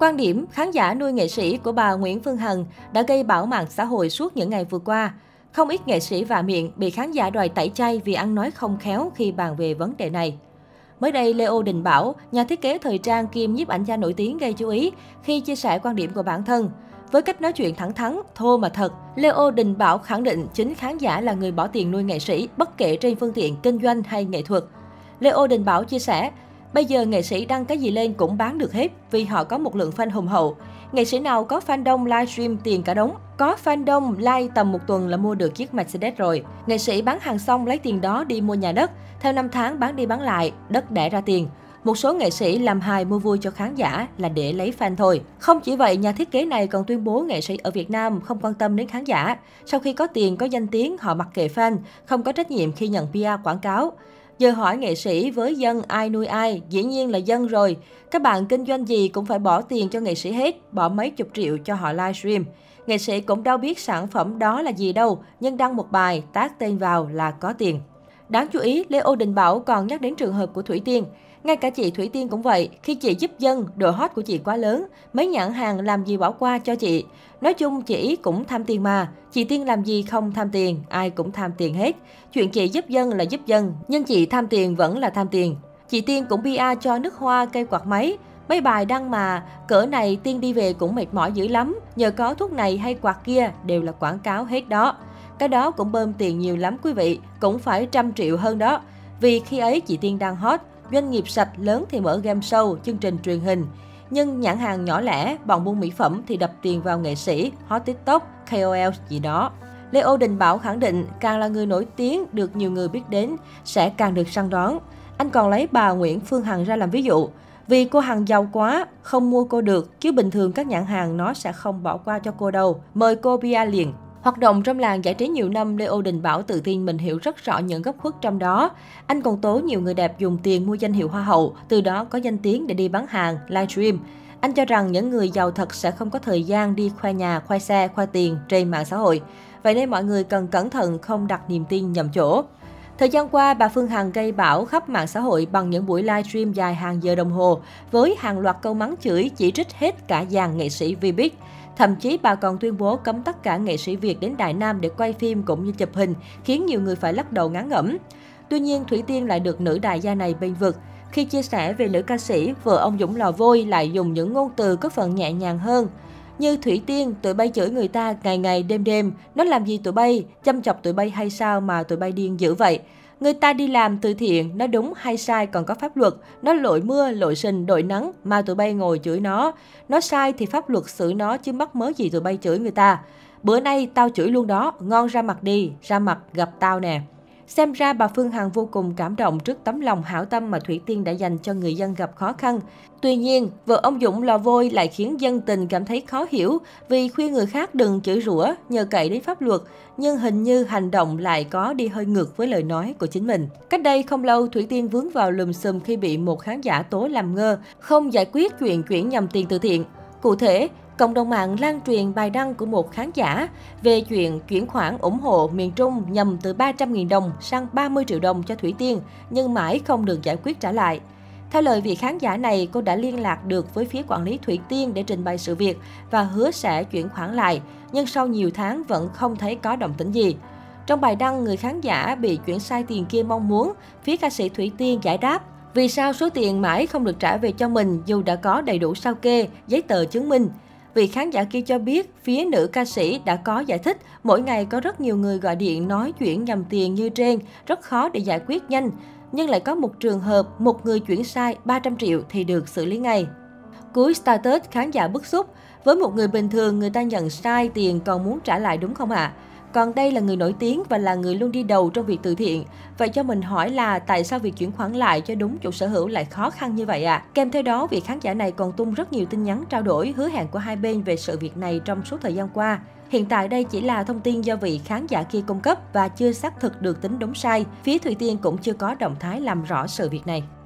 Quan điểm khán giả nuôi nghệ sĩ của bà Nguyễn Phương Hằng đã gây bão mạng xã hội suốt những ngày vừa qua. Không ít nghệ sĩ vạ miệng bị khán giả đòi tẩy chay vì ăn nói không khéo khi bàn về vấn đề này. Mới đây, Leo Đình Bảo, nhà thiết kế thời trang kiêm nhiếp ảnh gia nổi tiếng gây chú ý khi chia sẻ quan điểm của bản thân. Với cách nói chuyện thẳng thắn, thô mà thật, Leo Đình Bảo khẳng định chính khán giả là người bỏ tiền nuôi nghệ sĩ bất kể trên phương tiện kinh doanh hay nghệ thuật. Leo Đình Bảo chia sẻ, bây giờ nghệ sĩ đăng cái gì lên cũng bán được hết vì họ có một lượng fan hùng hậu. Nghệ sĩ nào có fan đông livestream tiền cả đống, có fan đông like tầm một tuần là mua được chiếc Mercedes rồi. Nghệ sĩ bán hàng xong lấy tiền đó đi mua nhà đất, theo năm tháng bán đi bán lại, đất đẻ ra tiền. Một số nghệ sĩ làm hài mua vui cho khán giả là để lấy fan thôi. Không chỉ vậy, nhà thiết kế này còn tuyên bố nghệ sĩ ở Việt Nam không quan tâm đến khán giả. Sau khi có tiền, có danh tiếng, họ mặc kệ fan, không có trách nhiệm khi nhận PR quảng cáo. Giờ hỏi nghệ sĩ với dân ai nuôi ai, dĩ nhiên là dân rồi. Các bạn kinh doanh gì cũng phải bỏ tiền cho nghệ sĩ hết, bỏ mấy chục triệu cho họ livestream. Nghệ sĩ cũng đâu biết sản phẩm đó là gì đâu, nhưng đăng một bài, tag tên vào là có tiền. Đáng chú ý, Leo Đình Bảo còn nhắc đến trường hợp của Thủy Tiên. Ngay cả chị Thủy Tiên cũng vậy, khi chị giúp dân, độ hot của chị quá lớn, mấy nhãn hàng làm gì bỏ qua cho chị. Nói chung chị cũng tham tiền mà, chị Tiên làm gì không tham tiền, ai cũng tham tiền hết. Chuyện chị giúp dân là giúp dân, nhưng chị tham tiền vẫn là tham tiền. Chị Tiên cũng PR cho nước hoa, cây quạt máy. Mấy bài đăng mà, cỡ này Tiên đi về cũng mệt mỏi dữ lắm, nhờ có thuốc này hay quạt kia đều là quảng cáo hết đó. Cái đó cũng bơm tiền nhiều lắm quý vị, cũng phải 100 triệu hơn đó. Vì khi ấy chị Tiên đang hot, doanh nghiệp sạch lớn thì mở game show, chương trình truyền hình. Nhưng nhãn hàng nhỏ lẻ, bọn buôn mỹ phẩm thì đập tiền vào nghệ sĩ, hot TikTok, KOL gì đó. Leo Đình Bảo khẳng định càng là người nổi tiếng, được nhiều người biết đến, sẽ càng được săn đón. Anh còn lấy bà Nguyễn Phương Hằng ra làm ví dụ. Vì cô Hằng giàu quá, không mua cô được, chứ bình thường các nhãn hàng nó sẽ không bỏ qua cho cô đâu. Mời cô PR liền. Hoạt động trong làng giải trí nhiều năm, Leo Đình Bảo tự tin mình hiểu rất rõ những góc khuất trong đó. Anh còn tố nhiều người đẹp dùng tiền mua danh hiệu hoa hậu, từ đó có danh tiếng để đi bán hàng, livestream. Anh cho rằng những người giàu thật sẽ không có thời gian đi khoe nhà, khoe xe, khoe tiền trên mạng xã hội. Vậy nên mọi người cần cẩn thận không đặt niềm tin nhầm chỗ. Thời gian qua, bà Phương Hằng gây bão khắp mạng xã hội bằng những buổi livestream dài hàng giờ đồng hồ, với hàng loạt câu mắng chửi, chỉ trích hết cả dàn nghệ sĩ VBIC. Thậm chí bà còn tuyên bố cấm tất cả nghệ sĩ Việt đến Đại Nam để quay phim cũng như chụp hình, khiến nhiều người phải lắc đầu ngán ngẩm. Tuy nhiên, Thủy Tiên lại được nữ đại gia này bênh vực. Khi chia sẻ về nữ ca sĩ, vợ ông Dũng Lò Vôi lại dùng những ngôn từ có phần nhẹ nhàng hơn. Như Thủy Tiên, tụi bay chửi người ta ngày ngày đêm đêm, nó làm gì tụi bay, chăm chọc tụi bay hay sao mà tụi bay điên dữ vậy. Người ta đi làm từ thiện, nó đúng hay sai còn có pháp luật, nó lội mưa, lội sình, lội nắng mà tụi bay ngồi chửi nó sai thì pháp luật xử nó chứ mắc mớ gì tụi bay chửi người ta. Bữa nay tao chửi luôn đó, ngon ra mặt đi, ra mặt gặp tao nè. Xem ra bà Phương Hằng vô cùng cảm động trước tấm lòng hảo tâm mà Thủy Tiên đã dành cho người dân gặp khó khăn. Tuy nhiên, vợ ông Dũng Lò Vôi lại khiến dân tình cảm thấy khó hiểu vì khuyên người khác đừng chửi rủa, nhờ cậy đến pháp luật, nhưng hình như hành động lại có đi hơi ngược với lời nói của chính mình. Cách đây không lâu, Thủy Tiên vướng vào lùm xùm khi bị một khán giả tố làm ngơ, không giải quyết chuyện chuyển nhầm tiền từ thiện. Cụ thể, cộng đồng mạng lan truyền bài đăng của một khán giả về chuyện chuyển khoản ủng hộ miền Trung nhằm từ 300.000 đồng sang 30 triệu đồng cho Thủy Tiên, nhưng mãi không được giải quyết trả lại. Theo lời vị khán giả này, cô đã liên lạc được với phía quản lý Thủy Tiên để trình bày sự việc và hứa sẽ chuyển khoản lại, nhưng sau nhiều tháng vẫn không thấy có động tĩnh gì. Trong bài đăng, người khán giả bị chuyển sai tiền kia mong muốn phía ca sĩ Thủy Tiên giải đáp vì sao số tiền mãi không được trả về cho mình dù đã có đầy đủ sao kê, giấy tờ chứng minh. Vị khán giả kia cho biết, phía nữ ca sĩ đã có giải thích, mỗi ngày có rất nhiều người gọi điện nói chuyển nhầm tiền như trên, rất khó để giải quyết nhanh. Nhưng lại có một trường hợp, một người chuyển sai 300 triệu thì được xử lý ngay. Cuối status, khán giả bức xúc, với một người bình thường người ta nhận sai tiền còn muốn trả lại đúng không ạ? Còn đây là người nổi tiếng và là người luôn đi đầu trong việc từ thiện. Vậy cho mình hỏi là tại sao việc chuyển khoản lại cho đúng chủ sở hữu lại khó khăn như vậy ạ? Kèm theo đó, vị khán giả này còn tung rất nhiều tin nhắn trao đổi hứa hẹn của hai bên về sự việc này trong suốt thời gian qua. Hiện tại đây chỉ là thông tin do vị khán giả kia cung cấp và chưa xác thực được tính đúng sai. Phía Thủy Tiên cũng chưa có động thái làm rõ sự việc này.